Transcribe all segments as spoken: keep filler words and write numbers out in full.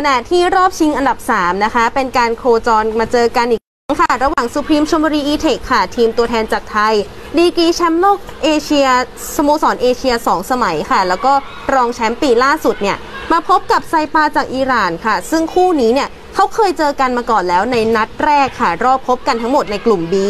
ขณะที่รอบชิงอันดับสามนะคะเป็นการโคจรมาเจอกันอีกค่ะระหว่างสุพรีมชลบุรีอีเทคค่ะทีมตัวแทนจากไทยดีกรีแชมป์โลกเอเชียสโมสรเอเชียสองสมัยค่ะแล้วก็รองแชมป์ปีล่าสุดเนี่ยมาพบกับไซปาจากอิหร่านค่ะซึ่งคู่นี้เนี่ยเขาเคยเจอกันมาก่อนแล้วในนัดแรกค่ะรอบพบกันทั้งหมดในกลุ่ม บี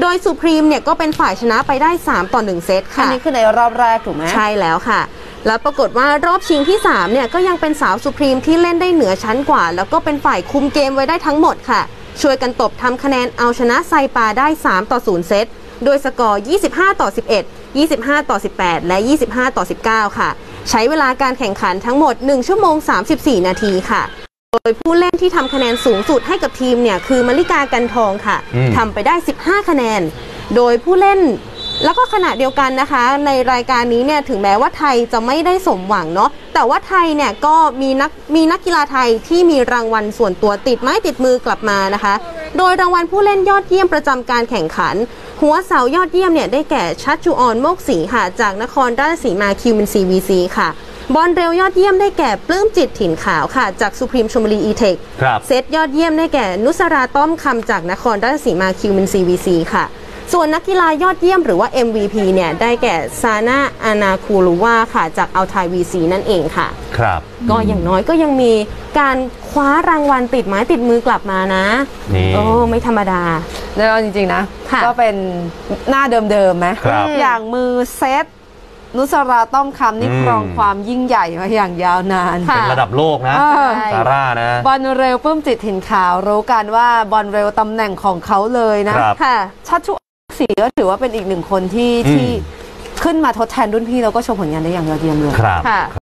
โดยสุพรีมเนี่ยก็เป็นฝ่ายชนะไปได้สามต่อหนึ่งเซตค่ะอันนี้คือในรอบแรกถูกไหมใช่แล้วค่ะแล้วปรากฏว่ารอบชิงที่สามเนี่ยก็ยังเป็นสาวสุพรีมที่เล่นได้เหนือชั้นกว่าแล้วก็เป็นฝ่ายคุมเกมไว้ได้ทั้งหมดค่ะช่วยกันตบทำคะแนนเอาชนะไซปาได้สามต่อศูนย์เซตโดยสกอร์ยี่สิบห้าต่อสิบเอ็ด ยี่สิบห้าต่อสิบแปดและยี่สิบห้าต่อสิบเก้าค่ะใช้เวลาการแข่งขันทั้งหมดหนึ่งชั่วโมงสามสิบสี่นาทีค่ะโดยผู้เล่นที่ทำคะแนนสูงสุดให้กับทีมเนี่ยคือมลิกากันทองค่ะทำไปได้สิบห้าคะแนนโดยผู้เล่นแล้วก็ขณะเดียวกันนะคะในรายการนี้เนี่ยถึงแม้ว่าไทยจะไม่ได้สมหวังเนาะแต่ว่าไทยเนี่ยก็มีนักมีนักกีฬาไทยที่มีรางวัลส่วนตัวติดไม้ติดมือกลับมานะคะโดยรางวัลผู้เล่นยอดเยี่ยมประจำการแข่งขันหัวเสายอดเยี่ยมเนี่ยได้แก่ชัชชุออนโมกศรีค่ะจากนครราชสีมาคิวมินซีวีซีค่ะบอลเร็วยอดเยี่ยมได้แก่ปลื้มจิตถิ่นขาวค่ะจากสุพรีมชลบุรีอีเทคเซตยอดเยี่ยมได้แก่นุสราต้อมคำจากนครราชสีมาคิวมินซีวีซีค่ะส่วนนักกีฬายอดเยี่ยมหรือว่า เอ็ม วี พี เนี่ยได้แก่ซาน่าอานาคูลูวาค่ะจากอัลไทวีซีนั่นเองค่ะครับก็อย่างน้อยก็ยังมีการคว้ารางวัลติดไม้ติดมือกลับมานะโอ้ไม่ธรรมดาแล้วจริงๆนะก็เป็นหน้าเดิมๆไหมอย่างมือเซตนุสราต้อมคำนี่ครองความยิ่งใหญ่มาอย่างยาวนานเป็นระดับโลกนะซาร่านะบอลเร็วปลื้มจิตถิ่นขาวรู้กันว่าบอลเร็วตำแหน่งของเขาเลยนะค่ะชัดชุสีก็ถือว่าเป็นอีกหนึ่งคนที่ที่ขึ้นมาทดแทนรุ่นพี่แล้วก็โชว์ผลงานได้อย่างยอดเยี่ยมเลยครับ